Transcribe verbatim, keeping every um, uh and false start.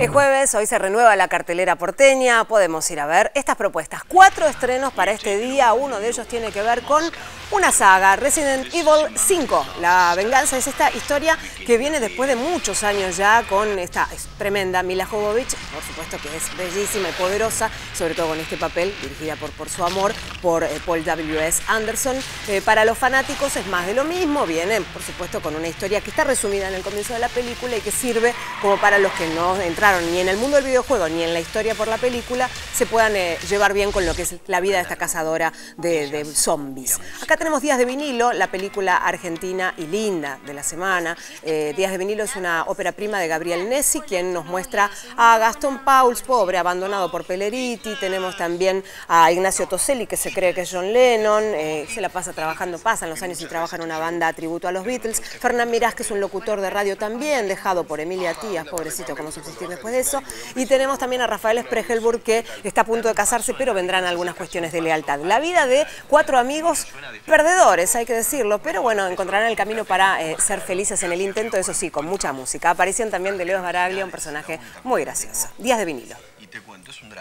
El jueves, hoy se renueva la cartelera porteña, podemos ir a ver estas propuestas. Cuatro estrenos para este día, uno de ellos tiene que ver con una saga, Resident Evil cinco. La venganza es esta historia que viene después de muchos años ya con esta tremenda Mila Jovovich, por supuesto que es bellísima y poderosa, sobre todo con este papel, dirigida por Por su amor, por eh, Paul doble u ese Anderson. Eh, para los fanáticos es más de lo mismo, vienen por supuesto con una historia que está resumida en el comienzo de la película y que sirve como para los que no entraron ni en el mundo del videojuego ni en la historia por la película, se puedan eh, llevar bien con lo que es la vida de esta cazadora de, de zombies. Acá tenemos Días de Vinilo, la película argentina y linda de la semana. Eh, Días de Vinilo es una ópera prima de Gabriel Nessi, quien nos muestra a Gastón Pauls, pobre, abandonado por Peleriti. Tenemos también a Ignacio Toselli, que se cree que es John Lennon, eh, se la pasa trabajando, pasan los años y trabaja en una banda a tributo a los Beatles. Fernán Mirás, que es un locutor de radio también, dejado por Emilia Tías, pobrecito, como subsistir de después de eso, y tenemos también a Rafael Espregelburg, que está a punto de casarse, pero vendrán algunas cuestiones de lealtad. La vida de cuatro amigos perdedores, hay que decirlo, pero bueno, encontrarán el camino para eh, ser felices en el intento, eso sí, con mucha música. Aparición también de Leo Sbaraglia, un personaje muy gracioso. Días de Vinilo. Y te cuento, es un drama.